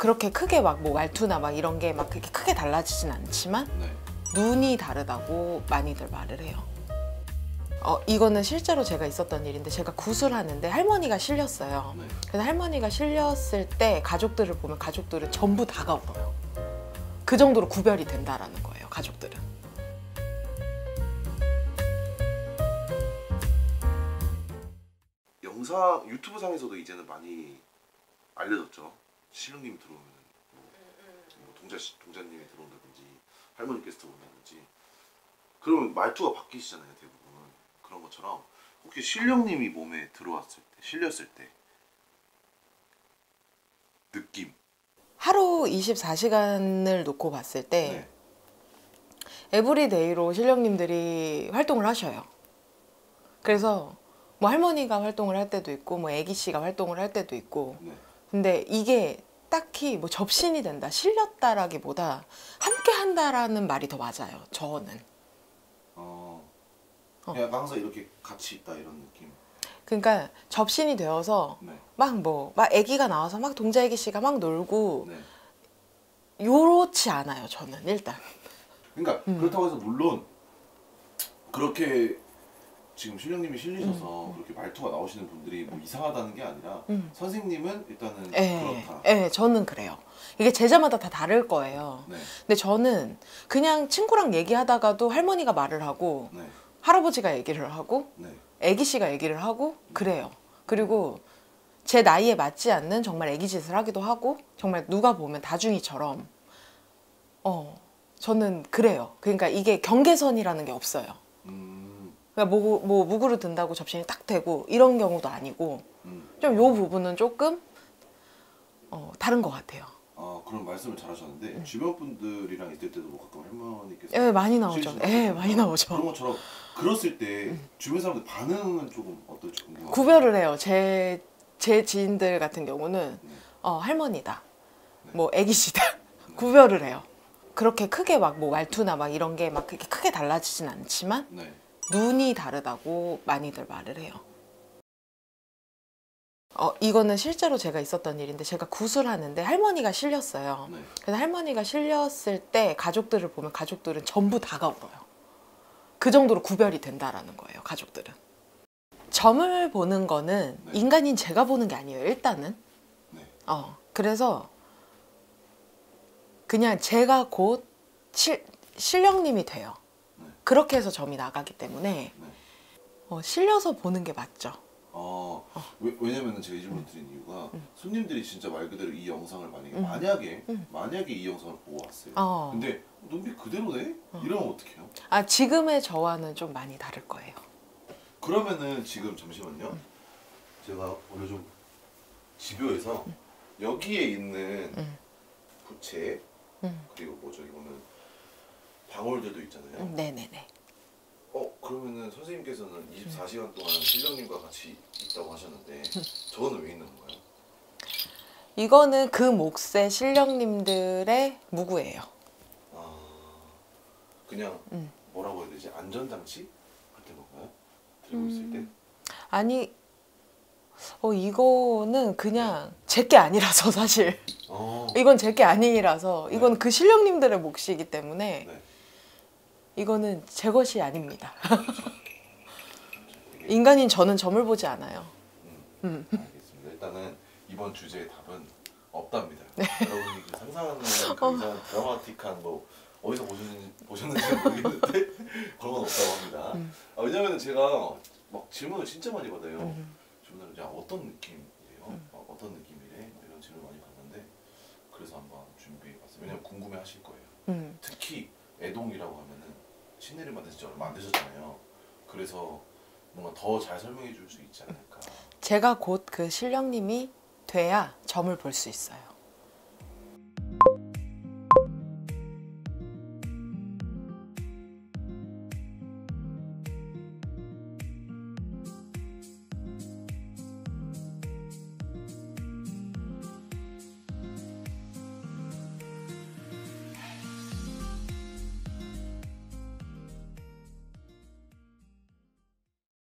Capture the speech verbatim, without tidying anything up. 그렇게 크게 막 뭐 말투나 막 이런 게 막 그렇게 크게 달라지진 않지만 네. 눈이 다르다고 많이들 말을 해요. 어, 이거는 실제로 제가 있었던 일인데 제가 구슬하는데 할머니가 실렸어요. 네. 그래서 할머니가 실렸을 때 가족들을 보면 가족들은 전부 다가 울어요. 그 정도로 구별이 된다라는 거예요, 가족들은. 영상, 유튜브상에서도 이제는 많이 알려졌죠. 신우님이 들어오면 뭐, 뭐 동자, 동자님이 들어온다든지 할머니께서 들어온다든지 그러면 말투가 바뀌시잖아요, 대부분. 그런 것처럼 혹시 신령님이 몸에 들어왔을 때, 실렸을 때 느낌? 하루 이십사 시간을 놓고 봤을 때 네. 에브리데이로 신령님들이 활동을 하셔요. 그래서 뭐 할머니가 활동을 할 때도 있고 뭐 애기씨가 활동을 할 때도 있고 네. 근데 이게 딱히 뭐 접신이 된다, 실렸다라기보다 함께 한다라는 말이 더 맞아요, 저는. 어... 그냥 항상 이렇게 같이 있다 이런 느낌. 그러니까 접신이 되어서 네. 막 뭐 막 애기가 나와서 막 동자 애기씨가 막 놀고 네. 요렇지 않아요, 저는 일단. 그러니까 음. 그렇다고 해서 물론 그렇게 지금 신령님이 실리셔서 음. 그렇게 말투가 나오시는 분들이 뭐 이상하다는 게 아니라 음. 선생님은 일단은 에, 그렇다. 네, 저는 그래요. 이게 제자마다 다 다를 거예요. 네. 근데 저는 그냥 친구랑 얘기하다가도 할머니가 말을 하고 네. 할아버지가 얘기를 하고 네. 애기씨가 얘기를 하고 그래요. 그리고 제 나이에 맞지 않는 정말 애기짓을 하기도 하고 정말 누가 보면 다중이처럼 어 저는 그래요. 그러니까 이게 경계선이라는 게 없어요. 음. 그러니까 뭐, 뭐 무구를 든다고 접신이 딱 되고 이런 경우도 아니고 음. 좀 요 부분은 조금 어, 다른 것 같아요. 아, 그런 말씀을 잘하셨는데 음. 주변 분들이랑 있을 때도 뭐 가끔 할머니께서 예, 많이 나오죠. 예, 많이 나오죠. 그런 것처럼 그랬을 때 음. 주변 사람들 반응은 조금 어떨지 궁금해요. 구별을 해요. 제, 제 지인들 같은 경우는 네. 어, 할머니다, 네. 뭐 애기시다 네. 구별을 해요. 그렇게 크게 막 뭐 말투나 막 이런 게 막 그렇게 크게 달라지진 않지만 네. 눈이 다르다고 많이들 말을 해요. 어, 이거는 실제로 제가 있었던 일인데 제가 구슬하는데 할머니가 실렸어요. 네. 그래서 할머니가 실렸을 때 가족들을 보면 가족들은 전부 다가 울어요. 그 정도로 구별이 된다라는 거예요, 가족들은. 점을 보는 거는 네. 인간인 제가 보는 게 아니에요, 일단은. 네. 어, 그래서 그냥 제가 곧 실, 실령님이 돼요. 그렇게 해서 점이 나가기 때문에 네. 어, 실려서 보는 게 맞죠. 어, 어. 왜, 왜냐면은 제가 이 질문 드린 이유가 음. 손님들이 진짜 말 그대로 이 영상을 만약에 음. 만약에 음. 만약에 이 영상을 보고 왔어요. 어. 근데 눈빛 그대로네? 어. 이러면 어떡해요? 아, 지금의 저와는 좀 많이 다를 거예요. 그러면은 지금 잠시만요. 음. 제가 오늘 좀 집요해서 음. 여기에 있는 음. 부채 음. 그리고 뭐 저기 보면 방울들도 있잖아요. 음, 네네네. 어 그러면은 선생님께서는 이십사 시간 동안 신령님과 같이 있다고 하셨는데 저는 왜 있는 건가요? 이거는 그 몫의 신령님들의 무구예요. 아 그냥 음. 뭐라고 해야 되지? 안전장치 같은 건가요? 들고 음... 있을 때? 아니 어 이거는 그냥 제게 아니라서 사실 어. 이건 제게 아니라서 이건 네. 그 신령님들의 몫이기 때문에 네. 이거는 제 것이 아닙니다. 인간인 저는 점을 보지 않아요. 음, 음. 알겠습니다. 일단은 이번 주제의 답은 없답니다. 네. 여러분이 상상하는 그 이상 드라마틱한 뭐 어디서 보셨는지, 보셨는지 모르겠는데 그런 건 없다고 합니다. 음. 아, 왜냐면 제가 막 질문을 진짜 많이 받아요. 음. 질문을 이제 어떤 느낌이에요? 음. 아, 어떤 느낌이래? 이런 질문 많이 받는데 그래서 한번 준비해봤어요. 왜냐면 궁금해하실 거예요. 음. 특히 애동이라고 하면은 신내림한테 진짜 얼마 안 되셨잖아요. 그래서 뭔가 더 잘 설명해 줄 수 있지 않을까. 제가 곧 그 신령님이 돼야 점을 볼 수 있어요.